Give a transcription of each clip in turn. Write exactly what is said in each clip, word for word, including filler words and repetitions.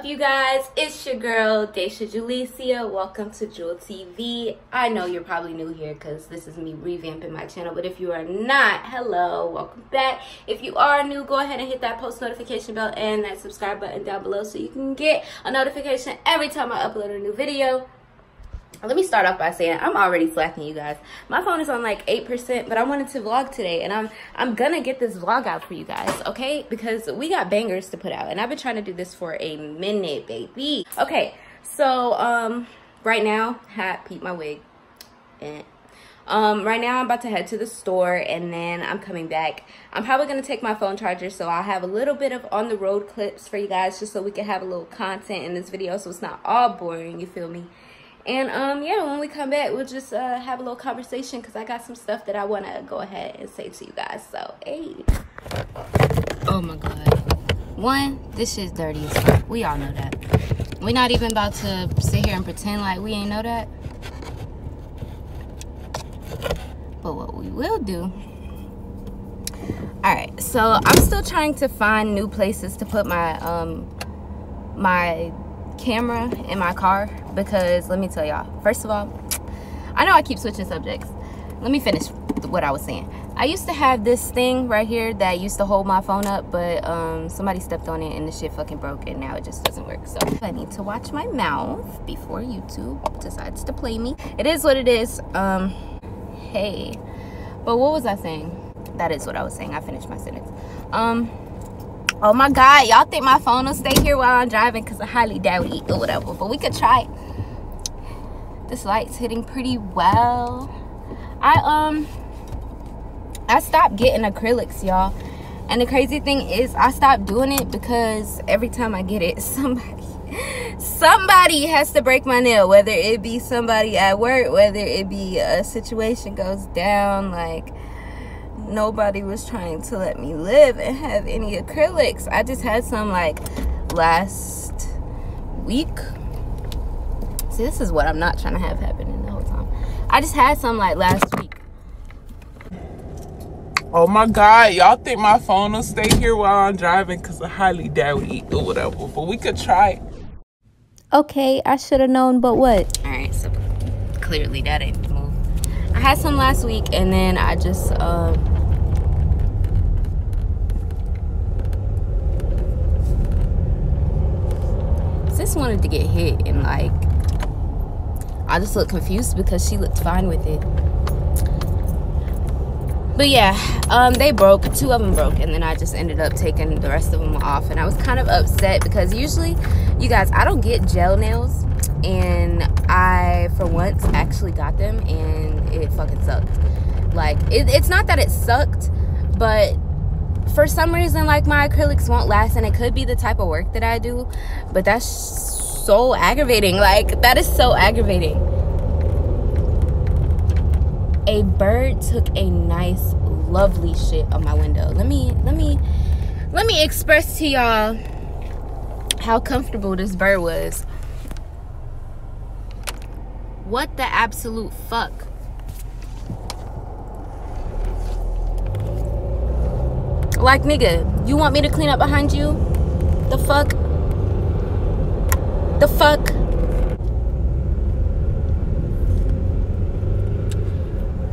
up, you guys? It's your girl Daisha Julicia. Welcome to Jewel T V. I know you're probably new here because this is me revamping my channel, but if you are not, hello, welcome back. If you are new, go ahead and hit that post notification bell and that subscribe button down below so you can get a notification every time I upload a new video. Let me start off by saying I'm already slacking, you guys. My phone is on like eight percent, but I wanted to vlog today, and I'm I'm gonna get this vlog out for you guys, okay? Because we got bangers to put out, and I've been trying to do this for a minute, baby. Okay, so um, right now, ha, peep my wig. Eh. Um, right now I'm about to head to the store, and then I'm coming back. I'm probably gonna take my phone charger, so I'll have a little bit of on the road clips for you guys, just so we can have a little content in this video, so it's not all boring. You feel me? And um yeah, when we come back, we'll just uh have a little conversation because I got some stuff that I want to go ahead and say to you guys. So hey, oh my god, one, this shit's dirty as fuck. We all know that. We're not even about to sit here and pretend like we ain't know that, but what we will do. All right, so I'm still trying to find new places to put my um my camera in my car, because let me tell y'all, first of all, I know I keep switching subjects. Let me finish what I was saying. I used to have this thing right here that used to hold my phone up, but um somebody stepped on it and the shit fucking broke, and now it just doesn't work. So I need to watch my mouth before YouTube decides to play me. It is what it is. Um hey, but what was I saying? That is what I was saying. I finished my sentence. um Oh my god, y'all think my phone will stay here while I'm driving? Because I highly doubt it or whatever, but we could try it. This light's hitting pretty well. I um I stopped getting acrylics, y'all, and the crazy thing is I stopped doing it because every time I get it, somebody somebody has to break my nail, whether it be somebody at work, whether it be a situation goes down. Like, nobody was trying to let me live and have any acrylics. I just had some like last week. See, this is what I'm not trying to have happening the whole time. I just had some like last week. Oh my god, y'all think my phone will stay here while I'm driving? Because I highly doubt it or whatever, but we could try it. Okay, I should have known, but what? All right, so clearly that ain't the move. I had some last week, and then I just um just wanted to get hit, and like I just looked confused because she looked fine with it. But yeah, um they broke, two of them broke, and then I just ended up taking the rest of them off, and I was kind of upset because usually, you guys, I don't get gel nails, and I for once actually got them, and it fucking sucked. Like, it, it's not that it sucked, but for some reason, like, my acrylics won't last, and it could be the type of work that I do, but that's so aggravating. Like, that is so aggravating. A bird took a nice, lovely shit on my window. Let me, let me, let me express to y'all how comfortable this bird was. What the absolute fuck? Like, nigga, you want me to clean up behind you? The fuck? The fuck?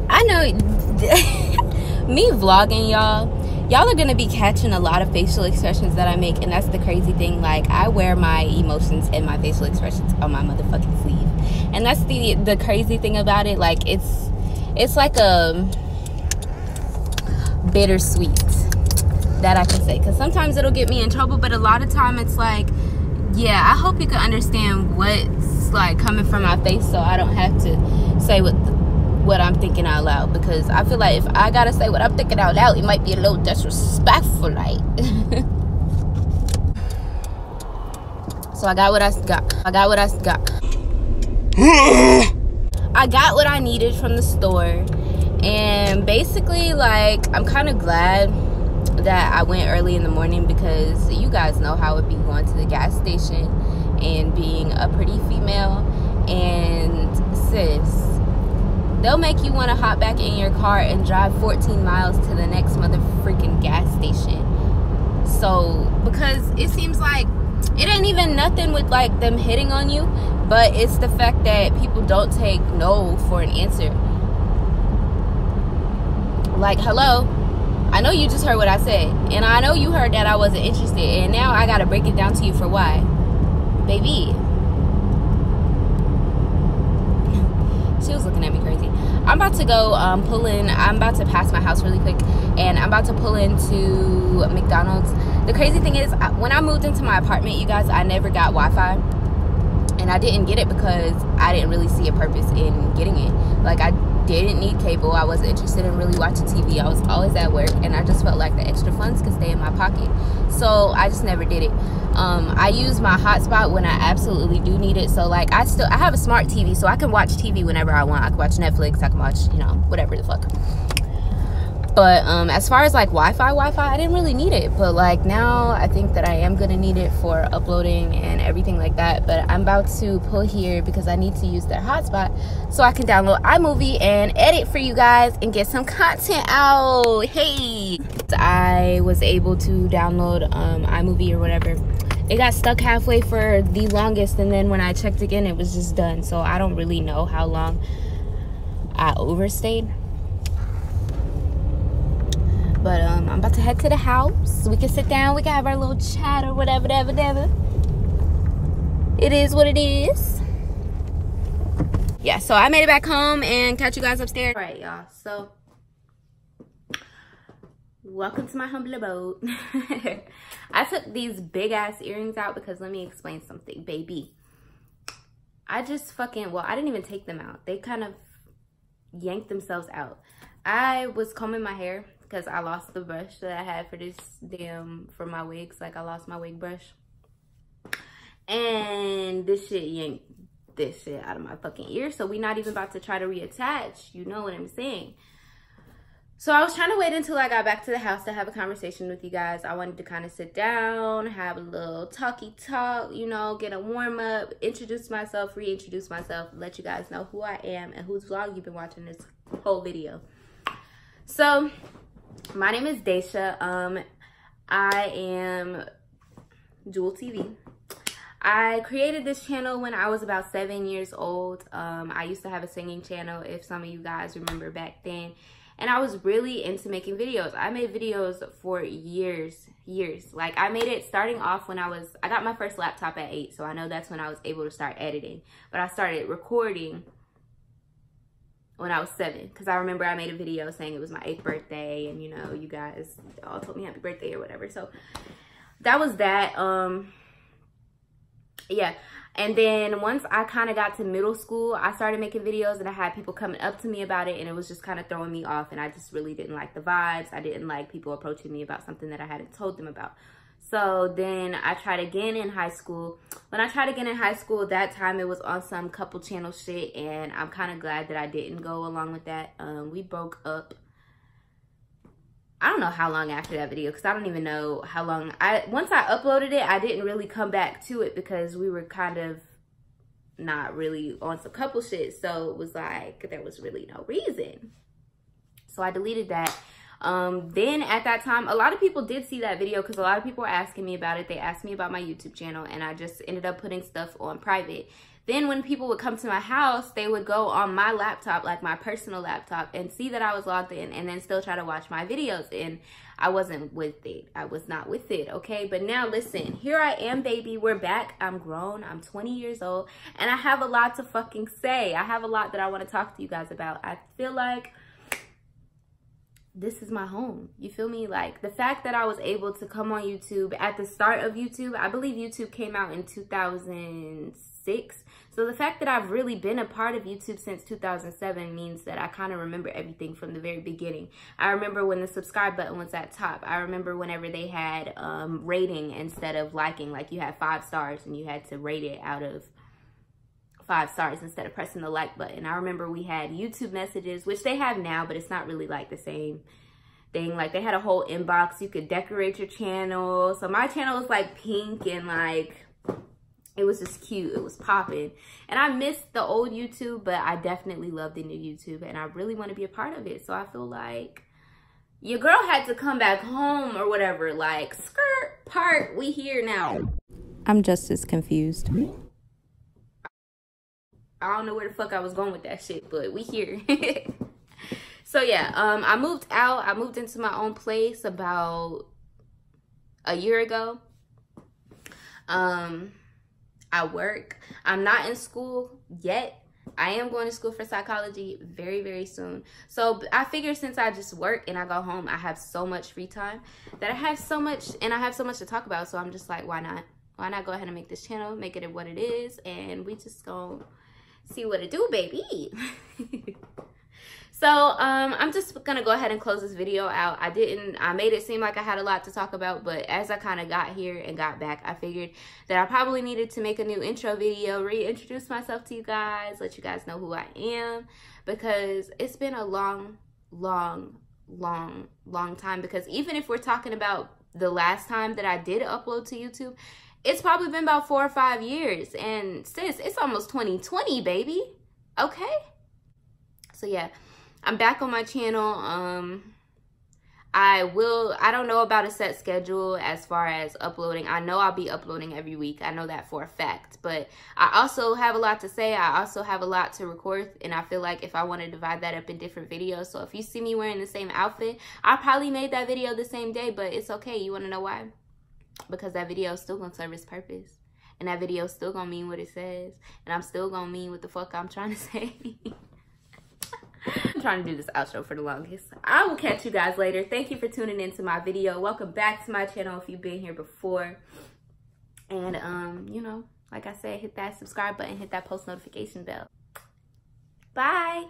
I know. Me vlogging, y'all. Y'all are gonna be catching a lot of facial expressions that I make, and that's the crazy thing. Like, I wear my emotions and my facial expressions on my motherfucking sleeve, and that's the the crazy thing about it. Like, it's it's like a bittersweet. That I can say, because sometimes it'll get me in trouble, but a lot of time it's like, yeah, I hope you can understand what's like coming from my face, so I don't have to say what the, what I'm thinking out loud, because I feel like if I gotta say what I'm thinking out loud, it might be a little disrespectful, like. So I got what I got. I got what I got. I got what I needed from the store, and basically, like, I'm kind of glad that I went early in the morning, because you guys know how it be going to the gas station and being a pretty female, and sis, they'll make you want to hop back in your car and drive fourteen miles to the next mother freaking gas station. So, because it seems like it ain't even nothing with like them hitting on you, but it's the fact that people don't take no for an answer. Like, hello, I know you just heard what I said, and I know you heard that I wasn't interested, and now I gotta break it down to you for why, baby. She was looking at me crazy. I'm about to go um, pull in. I'm about to pass my house really quick, and I'm about to pull into McDonald's. The crazy thing is, I, when I moved into my apartment, you guys, I never got Wi-Fi, and I didn't get it because I didn't really see a purpose in getting it. Like, I didn't need cable. I wasn't interested in really watching T V. I was always at work, and I just felt like the extra funds could stay in my pocket, so I just never did it. Um, I use my hotspot when I absolutely do need it. So like, I still, I have a smart T V, so I can watch T V whenever I want. I can watch Netflix, I can watch, you know, whatever the fuck. But um, as far as like Wi-Fi, Wi-Fi, I didn't really need it. But like now I think that I am gonna need it for uploading and everything like that. But I'm about to pull here because I need to use their hotspot so I can download iMovie and edit for you guys and get some content out. Hey, I was able to download um, iMovie or whatever. It got stuck halfway for the longest, and then when I checked again, it was just done. So I don't really know how long I overstayed. But um, I'm about to head to the house. We can sit down. We can have our little chat or whatever, whatever, whatever. It is what it is. Yeah, so I made it back home and catch you guys upstairs. All right, y'all. So welcome to my humble abode. I took these big ass earrings out because let me explain something, baby. I just fucking, well, I didn't even take them out. They kind of yanked themselves out. I was combing my hair because I lost the brush that I had for this damn, for my wigs. Like, I lost my wig brush. And this shit yanked this shit out of my fucking ear. So we're not even about to try to reattach. You know what I'm saying? So I was trying to wait until I got back to the house to have a conversation with you guys. I wanted to kind of sit down, have a little talky talk, you know, get a warm up, introduce myself, reintroduce myself, let you guys know who I am and whose vlog you've been watching this whole video. So my name is Daisha. Um, I am Jewel T V. I created this channel when I was about seven years old. Um, I used to have a singing channel, if some of you guys remember back then. And I was really into making videos. I made videos for years, years. Like, I made it starting off when I was, I got my first laptop at eight. So I know that's when I was able to start editing. But I started recording when I was seven. Because I remember I made a video saying it was my eighth birthday. And, you know, you guys all told me happy birthday or whatever. So that was that. Um, yeah. And then once I kind of got to middle school, I started making videos and I had people coming up to me about it, and it was just kind of throwing me off, and I just really didn't like the vibes. I didn't like people approaching me about something that I hadn't told them about. So then I tried again in high school. When I tried again in high school, that time it was on some couple channel shit, and I'm kind of glad that I didn't go along with that. Um, we broke up. I don't know how long after that video, because I don't even know how long. I Once I uploaded it, I didn't really come back to it because we were kind of not really on some couple shit. So it was like, there was really no reason. So I deleted that. Um, then at that time, a lot of people did see that video because a lot of people were asking me about it. They asked me about my YouTube channel, and I just ended up putting stuff on private. Then when people would come to my house, they would go on my laptop, like my personal laptop, and see that I was logged in and then still try to watch my videos. And I wasn't with it. I was not with it, okay? But now listen, here I am, baby. We're back. I'm grown. I'm twenty years old. And I have a lot to fucking say. I have a lot that I want to talk to you guys about. I feel like this is my home. You feel me? Like, the fact that I was able to come on YouTube at the start of YouTube, I believe YouTube came out in two thousand six. So the fact that I've really been a part of YouTube since two thousand seven means that I kind of remember everything from the very beginning. I remember when the subscribe button was at top. I remember whenever they had um, rating instead of liking. Like, you had five stars and you had to rate it out of five stars instead of pressing the like button. I remember we had YouTube messages, which they have now, but it's not really like the same thing. Like, they had a whole inbox. You could decorate your channel. So my channel was like pink and like, it was just cute. It was popping. And I missed the old YouTube, but I definitely love the new YouTube. And I really want to be a part of it. So I feel like your girl had to come back home or whatever. Like, skirt part, we here now. I'm just as confused. I don't know where the fuck I was going with that shit, but we here. So yeah, um, I moved out. I moved into my own place about a year ago. Um, I work. I'm not in school yet. I am going to school for psychology very, very soon. So I figure since I just work and I go home, I have so much free time that I have so much and I have so much to talk about. So I'm just like, why not? Why not go ahead and make this channel, make it what it is, and we just gonna see what it do, baby. So um, I'm just gonna go ahead and close this video out. I didn't, I made it seem like I had a lot to talk about, but as I kind of got here and got back, I figured that I probably needed to make a new intro video, reintroduce myself to you guys, let you guys know who I am, because it's been a long, long, long, long time. Because even if we're talking about the last time that I did upload to YouTube, it's probably been about four or five years. And sis, it's almost twenty twenty, baby. Okay? So yeah, I'm back on my channel. Um, I will, I don't know about a set schedule as far as uploading. I know I'll be uploading every week. I know that for a fact. But I also have a lot to say. I also have a lot to record. And I feel like if I want to divide that up in different videos. So if you see me wearing the same outfit, I probably made that video the same day. But it's okay. You want to know why? Because that video is still going to serve its purpose. And that video is still going to mean what it says. And I'm still going to mean what the fuck I'm trying to say. I'm trying to do this outro for the longest. I will catch you guys later. Thank you for tuning into my video. Welcome back to my channel if you've been here before. And, um, you know, like I said, hit that subscribe button, hit that post notification bell. Bye.